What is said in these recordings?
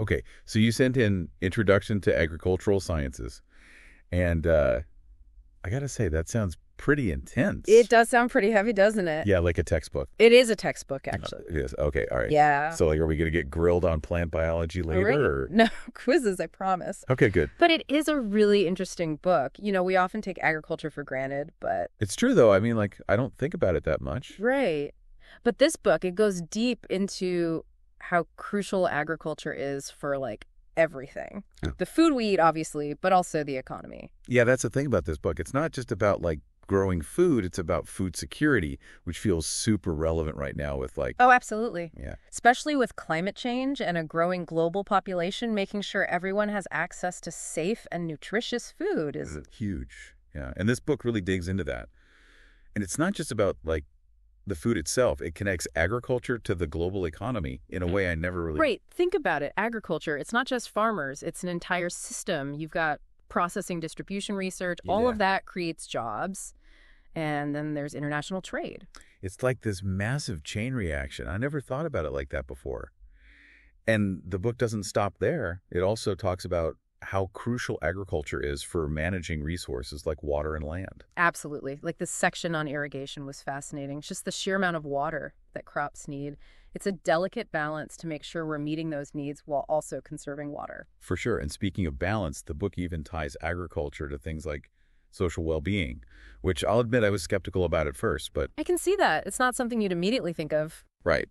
Okay, so you sent in Introduction to Agricultural Sciences, and I gotta say, that sounds pretty intense. It does sound pretty heavy, doesn't it? Yeah, like a textbook. It is a textbook, actually. Yes. Okay, all right. Yeah. So, like, are we going to get grilled on plant biology later? Right. Or? No, quizzes, I promise. Okay, good. But it is a really interesting book. You know, we often take agriculture for granted, but... It's true, though. I mean, like, I don't think about it that much. Right. But this book, it goes deep into how crucial agriculture is for, like, everything. Oh. The food we eat, obviously, but also the economy. Yeah, that's the thing about this book. It's not just about, like, growing food, it's about food security, which feels super relevant right now with, like... Oh, absolutely. Yeah. Especially with climate change and a growing global population, making sure everyone has access to safe and nutritious food is... Huge. Yeah. And this book really digs into that. And it's not just about, like, the food itself. It connects agriculture to the global economy in a way I never really... Right. Think about it. Agriculture, it's not just farmers. It's an entire system. You've got processing, distribution, research. Yeah. All of that creates jobs. And then there's international trade. It's like this massive chain reaction. I never thought about it like that before. And the book doesn't stop there. It also talks about how crucial agriculture is for managing resources like water and land. Absolutely. Like this section on irrigation was fascinating. It's just the sheer amount of water that crops need. It's a delicate balance to make sure we're meeting those needs while also conserving water. For sure. And speaking of balance, the book even ties agriculture to things like social well-being, which I'll admit I was skeptical about at first, but... I can see that. It's not something you'd immediately think of. Right.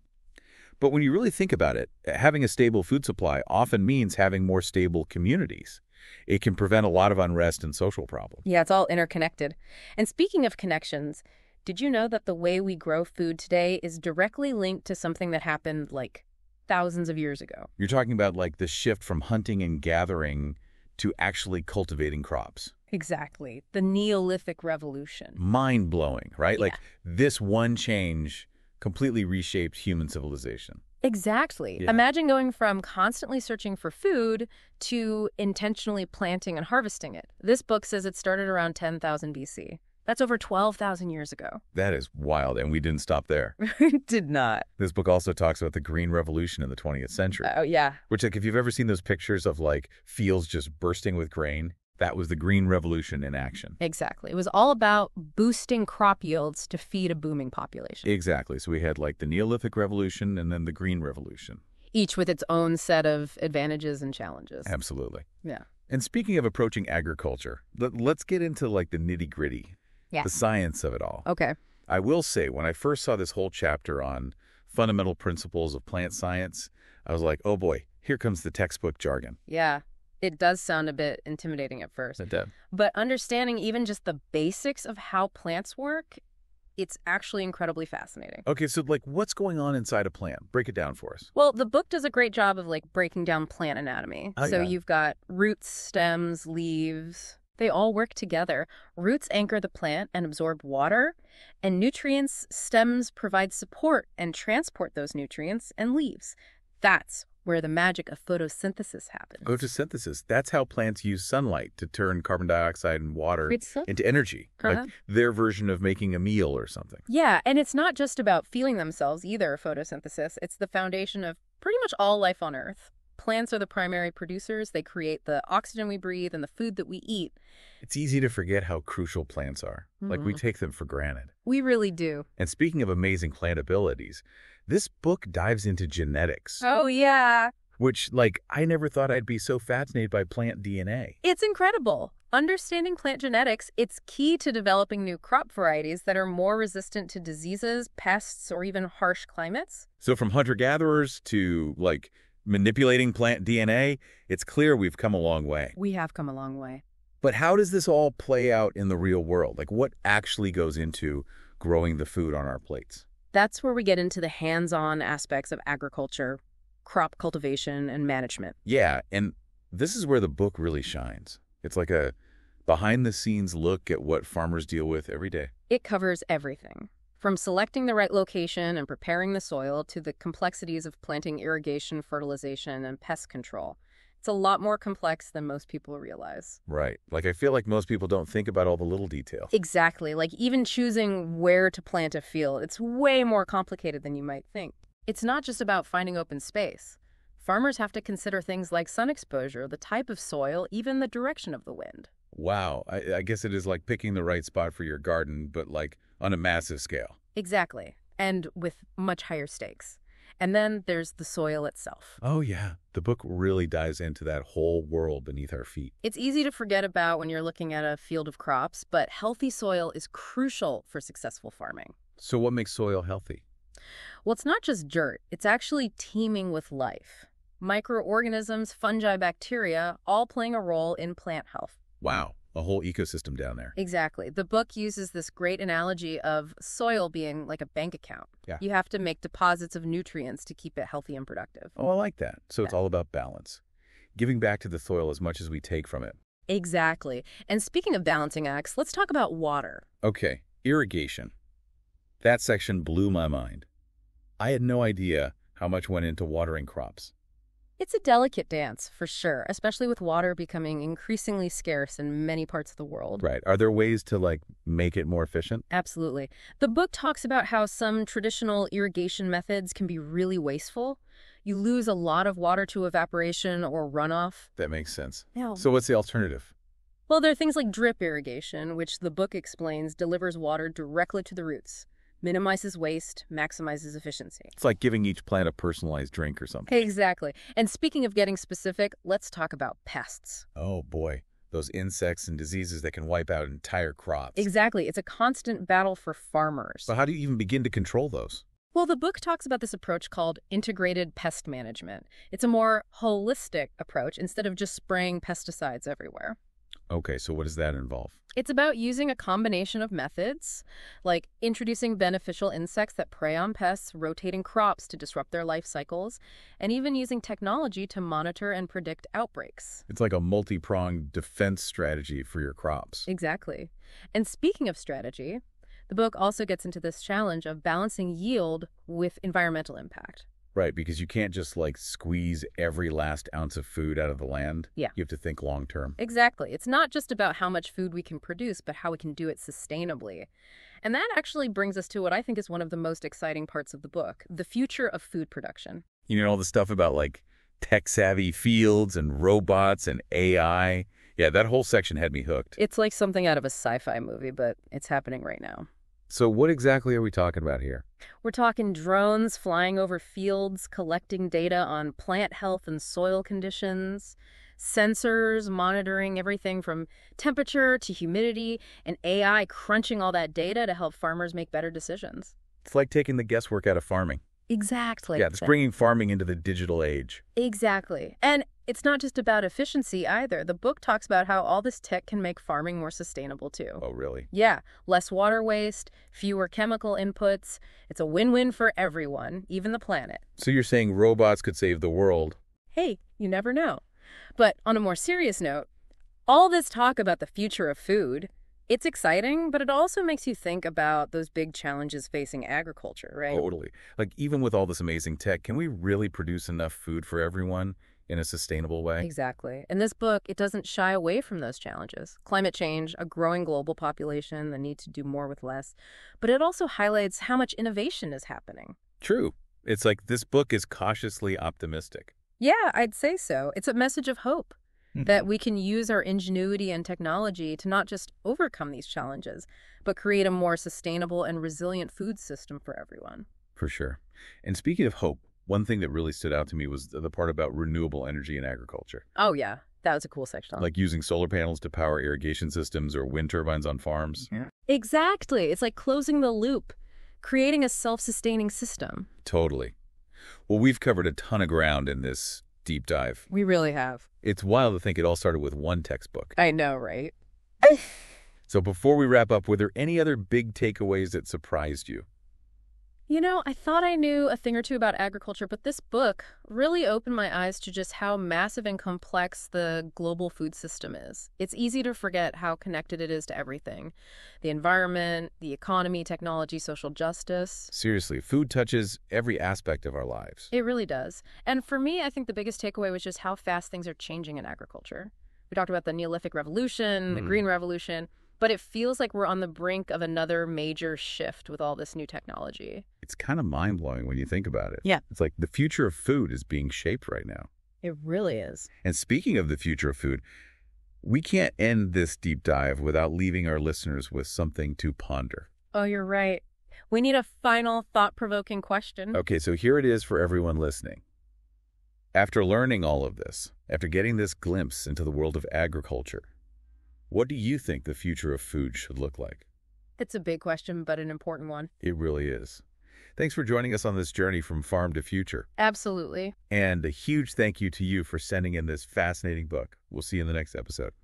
But when you really think about it, having a stable food supply often means having more stable communities. It can prevent a lot of unrest and social problems. Yeah, it's all interconnected. And speaking of connections, did you know that the way we grow food today is directly linked to something that happened, like, thousands of years ago? You're talking about, like, the shift from hunting and gathering to actually cultivating crops. Exactly. The Neolithic Revolution. Mind-blowing, right? Yeah. Like, this one change completely reshaped human civilization. Exactly. Yeah. Imagine going from constantly searching for food to intentionally planting and harvesting it. This book says it started around 10,000 BC. That's over 12,000 years ago. That is wild, and we didn't stop there. We did not. This book also talks about the Green Revolution in the 20th century. Oh, yeah. Which, like, if you've ever seen those pictures of, like, fields just bursting with grain, that was the Green Revolution in action. Exactly. It was all about boosting crop yields to feed a booming population. Exactly. So we had, like, the Neolithic Revolution and then the Green Revolution. Each with its own set of advantages and challenges. Absolutely. Yeah. And speaking of approaching agriculture, let's get into, like, the nitty-gritty. Yeah. The science of it all. Okay. I will say, when I first saw this whole chapter on fundamental principles of plant science, I was like, oh boy, here comes the textbook jargon. Yeah. It does sound a bit intimidating at first. It did. But understanding even just the basics of how plants work, it's actually incredibly fascinating. Okay, so, like, what's going on inside a plant? Break it down for us. Well, the book does a great job of, like, breaking down plant anatomy. Oh, so yeah. You've got roots, stems, leaves. They all work together. Roots anchor the plant and absorb water, and nutrients. Stems provide support and transport those nutrients, and leaves. That's where the magic of photosynthesis happens. Photosynthesis. That's how plants use sunlight to turn carbon dioxide and water into energy. Like their version of making a meal or something. Yeah, and it's not just about feeling themselves either, photosynthesis. It's the foundation of pretty much all life on Earth. Plants are the primary producers. They create the oxygen we breathe and the food that we eat. It's easy to forget how crucial plants are. Mm-hmm. Like, we take them for granted. We really do. And speaking of amazing plant abilities, this book dives into genetics. Oh, yeah. Which, like, I never thought I'd be so fascinated by plant DNA. It's incredible. Understanding plant genetics, it's key to developing new crop varieties that are more resistant to diseases, pests, or even harsh climates. So from hunter-gatherers to, like, manipulating plant DNA, it's clear we've come a long way. We have come a long way. But how does this all play out in the real world? Like, what actually goes into growing the food on our plates? That's where we get into the hands-on aspects of agriculture, crop cultivation, and management. Yeah, and this is where the book really shines. It's like a behind-the-scenes look at what farmers deal with every day. It covers everything. From selecting the right location and preparing the soil to the complexities of planting, irrigation, fertilization, and pest control. It's a lot more complex than most people realize. Right. Like, I feel like most people don't think about all the little details. Exactly. Like, even choosing where to plant a field, it's way more complicated than you might think. It's not just about finding open space. Farmers have to consider things like sun exposure, the type of soil, even the direction of the wind. Wow. I guess it is like picking the right spot for your garden, but like on a massive scale. Exactly. And with much higher stakes. And then there's the soil itself. Oh, yeah. The book really dives into that whole world beneath our feet. It's easy to forget about when you're looking at a field of crops, but healthy soil is crucial for successful farming. So what makes soil healthy? Well, it's not just dirt. It's actually teeming with life. Microorganisms, fungi, bacteria, all playing a role in plant health. Wow. A whole ecosystem down there. Exactly. The book uses this great analogy of soil being like a bank account. Yeah. You have to make deposits of nutrients to keep it healthy and productive. Oh, I like that. So it's all about balance. Giving back to the soil as much as we take from it. Exactly. And speaking of balancing acts, let's talk about water. Okay. Irrigation. That section blew my mind. I had no idea how much went into watering crops. It's a delicate dance, for sure, especially with water becoming increasingly scarce in many parts of the world. Right. Are there ways to, like, make it more efficient? Absolutely. The book talks about how some traditional irrigation methods can be really wasteful. You lose a lot of water to evaporation or runoff. That makes sense. Yeah. So what's the alternative? Well, there are things like drip irrigation, which the book explains delivers water directly to the roots. Minimizes waste, maximizes efficiency. It's like giving each plant a personalized drink or something. Exactly. And speaking of getting specific, let's talk about pests. Oh, boy. Those insects and diseases that can wipe out entire crops. Exactly. It's a constant battle for farmers. But how do you even begin to control those? Well, the book talks about this approach called integrated pest management. It's a more holistic approach instead of just spraying pesticides everywhere. Okay, so what does that involve? It's about using a combination of methods, like introducing beneficial insects that prey on pests, rotating crops to disrupt their life cycles, and even using technology to monitor and predict outbreaks. It's like a multi-pronged defense strategy for your crops. Exactly. And speaking of strategy, the book also gets into this challenge of balancing yield with environmental impact. Right, because you can't just, like, squeeze every last ounce of food out of the land. Yeah. You have to think long term. Exactly. It's not just about how much food we can produce, but how we can do it sustainably. And that actually brings us to what I think is one of the most exciting parts of the book, the future of food production. You know, all the stuff about, like, tech-savvy fields and robots and AI. Yeah, that whole section had me hooked. It's like something out of a sci-fi movie, but it's happening right now. So what exactly are we talking about here? We're talking drones flying over fields, collecting data on plant health and soil conditions, sensors monitoring everything from temperature to humidity, and AI crunching all that data to help farmers make better decisions. It's like taking the guesswork out of farming. Exactly. Yeah, it's bringing farming into the digital age. Exactly. And it's not just about efficiency either. The book talks about how all this tech can make farming more sustainable too. Oh, really? Yeah. Less water waste, fewer chemical inputs. It's a win-win for everyone, even the planet. So you're saying robots could save the world? Hey, you never know. But on a more serious note, all this talk about the future of food, it's exciting, but it also makes you think about those big challenges facing agriculture, right? Totally. Like, even with all this amazing tech, can we really produce enough food for everyone in a sustainable way? Exactly. And this book, it doesn't shy away from those challenges. Climate change, a growing global population, the need to do more with less. But it also highlights how much innovation is happening. True. It's like this book is cautiously optimistic. Yeah, I'd say so. It's a message of hope. That we can use our ingenuity and technology to not just overcome these challenges, but create a more sustainable and resilient food system for everyone. For sure. And speaking of hope, one thing that really stood out to me was the part about renewable energy in agriculture. Oh, yeah. That was a cool section. Like using solar panels to power irrigation systems or wind turbines on farms. Yeah. Exactly. It's like closing the loop, creating a self-sustaining system. Totally. Well, we've covered a ton of ground in this deep dive. We really have. It's wild to think it all started with one textbook. I know, right? So before we wrap up, were there any other big takeaways that surprised you? You know, I thought I knew a thing or two about agriculture, but this book really opened my eyes to just how massive and complex the global food system is. It's easy to forget how connected it is to everything. The environment, the economy, technology, social justice. Seriously, food touches every aspect of our lives. It really does. And for me, I think the biggest takeaway was just how fast things are changing in agriculture. We talked about the Neolithic Revolution, the Green Revolution. But it feels like we're on the brink of another major shift with all this new technology. It's kind of mind-blowing when you think about it. Yeah. It's like the future of food is being shaped right now. It really is. And speaking of the future of food, we can't end this deep dive without leaving our listeners with something to ponder. Oh, you're right. We need a final thought-provoking question. Okay, so here it is for everyone listening. After learning all of this, after getting this glimpse into the world of agriculture, what do you think the future of food should look like? It's a big question, but an important one. It really is. Thanks for joining us on this journey from farm to future. Absolutely. And a huge thank you to you for sending in this fascinating book. We'll see you in the next episode.